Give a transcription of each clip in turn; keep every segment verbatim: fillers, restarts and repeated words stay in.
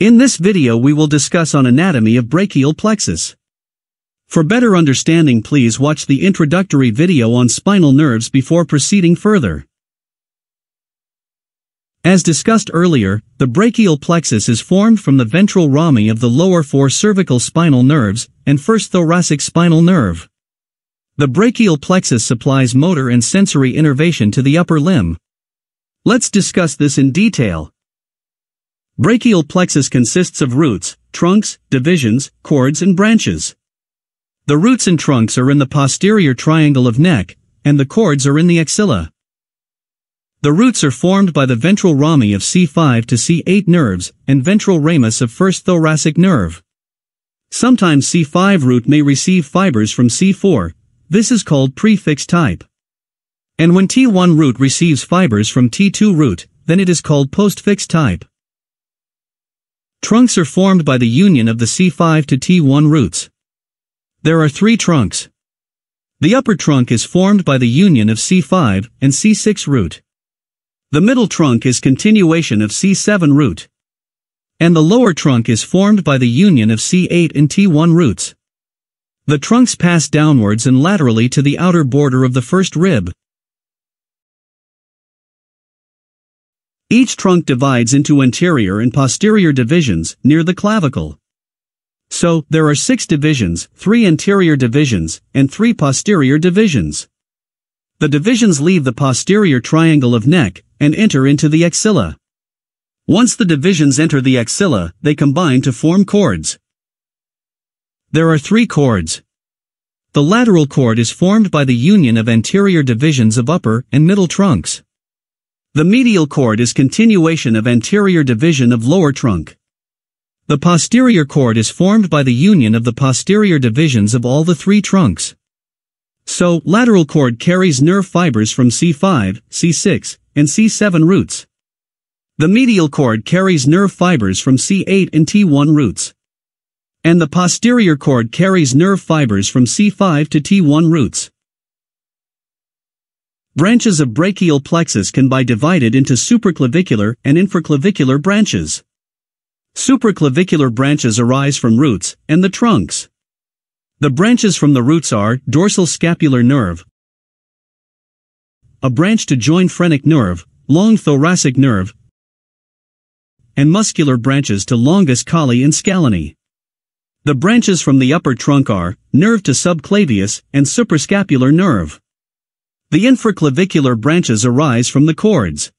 In this video we will discuss on anatomy of brachial plexus. For better understanding, please watch the introductory video on spinal nerves before proceeding further. As discussed earlier, the brachial plexus is formed from the ventral rami of the lower four cervical spinal nerves and first thoracic spinal nerve. The brachial plexus supplies motor and sensory innervation to the upper limb. Let's discuss this in detail. Brachial plexus consists of roots, trunks, divisions, cords and branches. The roots and trunks are in the posterior triangle of neck, and the cords are in the axilla. The roots are formed by the ventral rami of C five to C eight nerves and ventral ramus of first thoracic nerve. Sometimes C five root may receive fibers from C four, this is called prefix type. And when T one root receives fibers from T two root, then it is called postfix type. Trunks are formed by the union of the C five to T one roots. There are three trunks. The upper trunk is formed by the union of C five and C six root. The middle trunk is continuation of C seven root. And the lower trunk is formed by the union of C eight and T one roots. The trunks pass downwards and laterally to the outer border of the first rib. Each trunk divides into anterior and posterior divisions near the clavicle. So, there are six divisions, three anterior divisions, and three posterior divisions. The divisions leave the posterior triangle of neck and enter into the axilla. Once the divisions enter the axilla, they combine to form cords. There are three cords. The lateral cord is formed by the union of anterior divisions of upper and middle trunks. The medial cord is continuation of anterior division of lower trunk. The posterior cord is formed by the union of the posterior divisions of all the three trunks. So, lateral cord carries nerve fibers from C five, C six, and C seven roots. The medial cord carries nerve fibers from C eight and T one roots. And the posterior cord carries nerve fibers from C five to T one roots. Branches of brachial plexus can be divided into supraclavicular and infraclavicular branches. Supraclavicular branches arise from roots and the trunks. The branches from the roots are dorsal scapular nerve, a branch to join phrenic nerve, long thoracic nerve, and muscular branches to longus colli and scaleni. The branches from the upper trunk are nerve to subclavius and suprascapular nerve. The infraclavicular branches arise from the cords.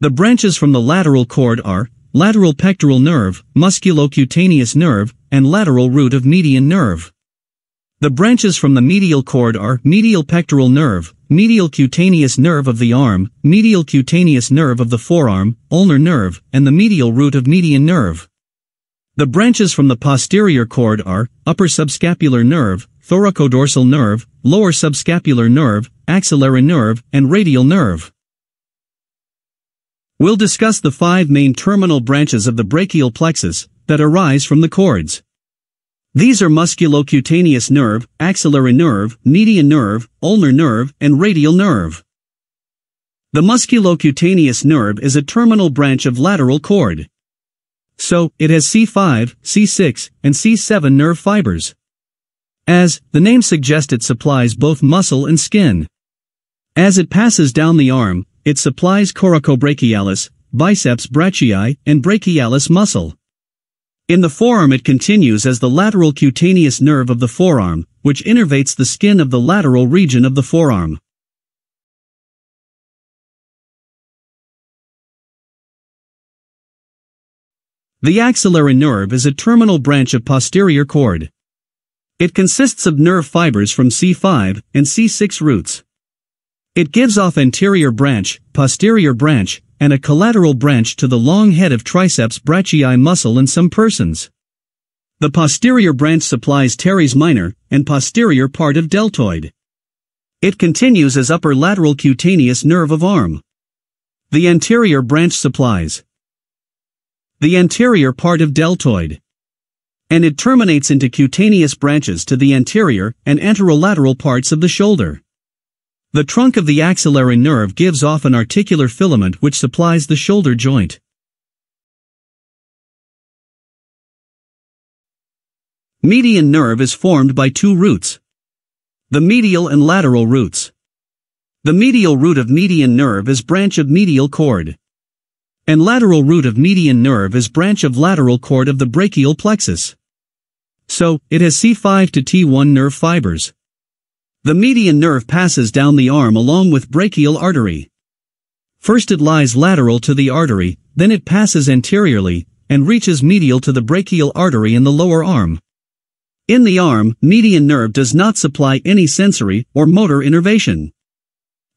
The branches from the lateral cord are lateral pectoral nerve, musculocutaneous nerve, and lateral root of median nerve. The branches from the medial cord are medial pectoral nerve, medial cutaneous nerve of the arm, medial cutaneous nerve of the forearm, ulnar nerve, and the medial root of median nerve. The branches from the posterior cord are upper subscapular nerve, thoracodorsal nerve, lower subscapular nerve, axillary nerve, and radial nerve. We'll discuss the five main terminal branches of the brachial plexus that arise from the cords. These are musculocutaneous nerve, axillary nerve, median nerve, ulnar nerve, and radial nerve. The musculocutaneous nerve is a terminal branch of lateral cord. So, it has C five, C six, and C seven nerve fibers. As the name suggests, it supplies both muscle and skin. As it passes down the arm, it supplies coracobrachialis, biceps brachii, and brachialis muscle. In the forearm it continues as the lateral cutaneous nerve of the forearm, which innervates the skin of the lateral region of the forearm. The axillary nerve is a terminal branch of posterior cord. It consists of nerve fibers from C five and C six roots. It gives off anterior branch, posterior branch, and a collateral branch to the long head of triceps brachii muscle in some persons. The posterior branch supplies teres minor and posterior part of deltoid. It continues as upper lateral cutaneous nerve of arm. The anterior branch supplies the anterior part of deltoid. And it terminates into cutaneous branches to the anterior and anterolateral parts of the shoulder. The trunk of the axillary nerve gives off an articular filament which supplies the shoulder joint. Median nerve is formed by two roots, the medial and lateral roots. The medial root of median nerve is branch of medial cord, and lateral root of median nerve is branch of lateral cord of the brachial plexus. So, it has C five to T one nerve fibers. The median nerve passes down the arm along with brachial artery. First it lies lateral to the artery, then it passes anteriorly, and reaches medial to the brachial artery in the lower arm. In the arm, median nerve does not supply any sensory or motor innervation.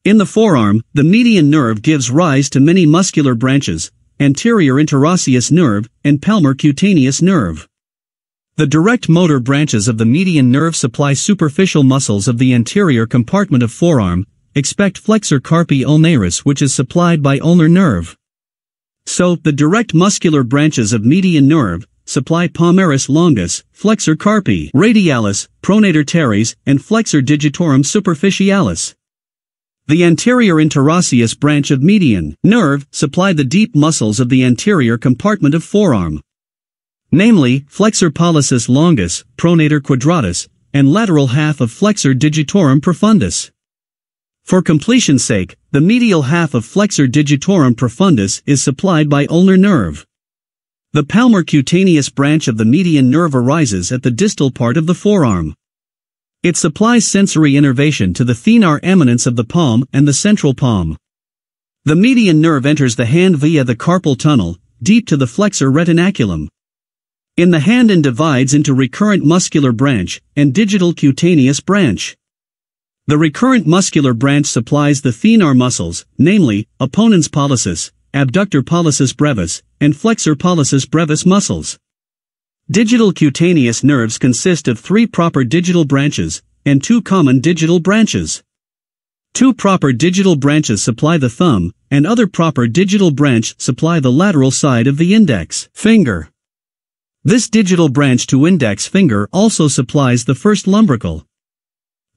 In the forearm, the median nerve gives rise to many muscular branches, anterior interosseous nerve, and palmar cutaneous nerve. The direct motor branches of the median nerve supply superficial muscles of the anterior compartment of forearm, except flexor carpi ulnaris, which is supplied by ulnar nerve. So, the direct muscular branches of median nerve supply palmaris longus, flexor carpi radialis, pronator teres, and flexor digitorum superficialis. The anterior interosseous branch of median nerve supply the deep muscles of the anterior compartment of forearm, namely, flexor pollicis longus, pronator quadratus, and lateral half of flexor digitorum profundus. For completion's sake, the medial half of flexor digitorum profundus is supplied by ulnar nerve. The palmar cutaneous branch of the median nerve arises at the distal part of the forearm. It supplies sensory innervation to the thenar eminence of the palm and the central palm. The median nerve enters the hand via the carpal tunnel, deep to the flexor retinaculum. In the hand and divides into recurrent muscular branch and digital cutaneous branch. The recurrent muscular branch supplies the thenar muscles, namely, opponens pollicis, abductor pollicis brevis, and flexor pollicis brevis muscles. Digital cutaneous nerves consist of three proper digital branches and two common digital branches. Two proper digital branches supply the thumb, and other proper digital branch supply the lateral side of the index finger. This digital branch to index finger also supplies the first lumbrical.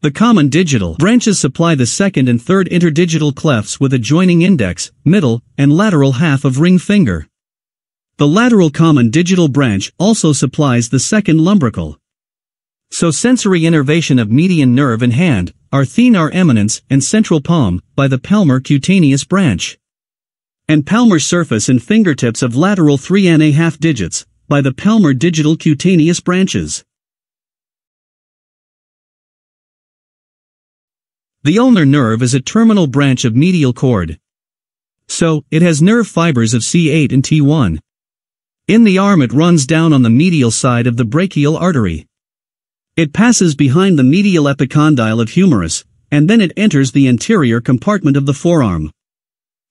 The common digital branches supply the second and third interdigital clefts with adjoining index, middle, and lateral half of ring finger. The lateral common digital branch also supplies the second lumbrical. So sensory innervation of median nerve and hand are thenar eminence and central palm by the palmar cutaneous branch, and palmar surface and fingertips of lateral three and a half digits by the palmar digital cutaneous branches. The ulnar nerve is a terminal branch of medial cord. So, it has nerve fibers of C eight and T one. In the arm it runs down on the medial side of the brachial artery. It passes behind the medial epicondyle of humerus, and then it enters the anterior compartment of the forearm.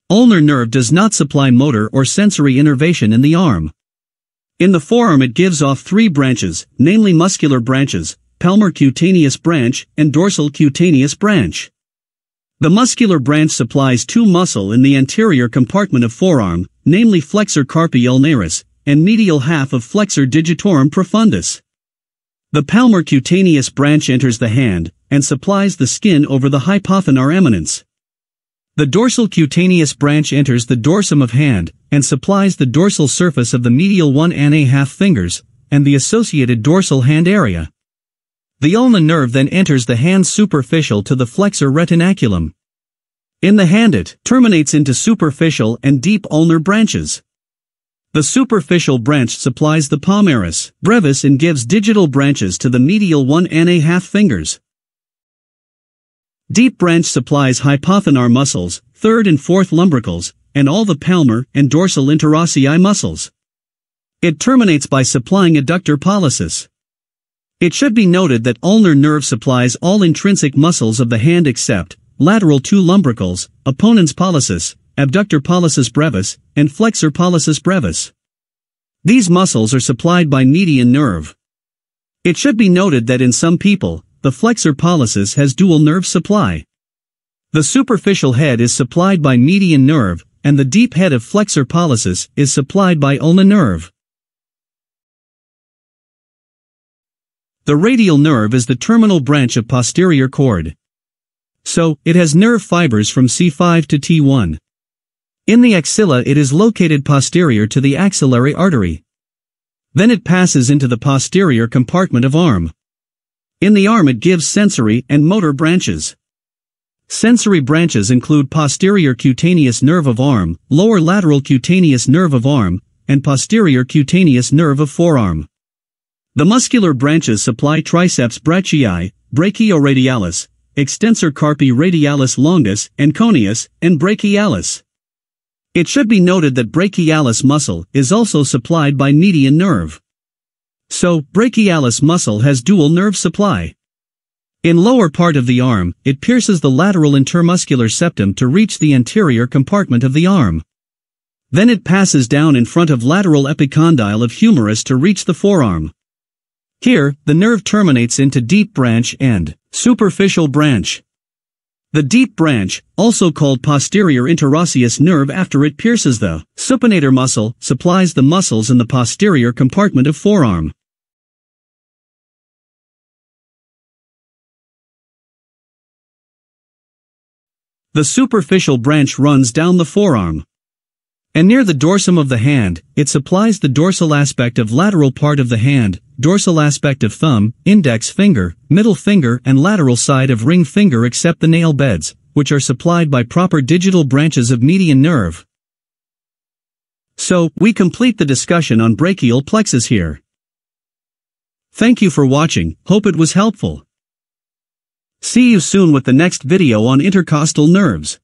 Ulnar nerve does not supply motor or sensory innervation in the arm. In the forearm it gives off three branches, namely muscular branches, palmar cutaneous branch, and dorsal cutaneous branch. The muscular branch supplies two muscle in the anterior compartment of forearm, namely flexor carpi ulnaris, and medial half of flexor digitorum profundus. The palmar cutaneous branch enters the hand, and supplies the skin over the hypothenar eminence. The dorsal cutaneous branch enters the dorsum of hand, and supplies the dorsal surface of the medial one and a half fingers, and the associated dorsal hand area. The ulnar nerve then enters the hand superficial to the flexor retinaculum. In the hand it terminates into superficial and deep ulnar branches. The superficial branch supplies the palmaris brevis and gives digital branches to the medial one and a half fingers. Deep branch supplies hypothenar muscles, third and fourth lumbricals, and all the palmar and dorsal interossei muscles. It terminates by supplying adductor pollicis. It should be noted that ulnar nerve supplies all intrinsic muscles of the hand except lateral two lumbricals, opponens pollicis, abductor pollicis brevis, and flexor pollicis brevis. These muscles are supplied by median nerve. It should be noted that in some people, the flexor pollicis has dual nerve supply. The superficial head is supplied by median nerve, and the deep head of flexor pollicis is supplied by ulnar nerve. The radial nerve is the terminal branch of posterior cord. So, it has nerve fibers from C five to T one. In the axilla it is located posterior to the axillary artery. Then it passes into the posterior compartment of arm. In the arm it gives sensory and motor branches. Sensory branches include posterior cutaneous nerve of arm, lower lateral cutaneous nerve of arm, and posterior cutaneous nerve of forearm. The muscular branches supply triceps brachii, brachioradialis, extensor carpi radialis longus, and coneus, and brachialis. It should be noted that brachialis muscle is also supplied by median nerve. So, brachialis muscle has dual nerve supply. In lower part of the arm, it pierces the lateral intermuscular septum to reach the anterior compartment of the arm. Then it passes down in front of lateral epicondyle of humerus to reach the forearm. Here, the nerve terminates into deep branch and superficial branch. The deep branch, also called posterior interosseous nerve after it pierces the supinator muscle, supplies the muscles in the posterior compartment of forearm. The superficial branch runs down the forearm. And near the dorsum of the hand, it supplies the dorsal aspect of lateral part of the hand, dorsal aspect of thumb, index finger, middle finger and lateral side of ring finger except the nail beds, which are supplied by proper digital branches of median nerve. So, we complete the discussion on brachial plexus here. Thank you for watching, hope it was helpful. See you soon with the next video on intercostal nerves.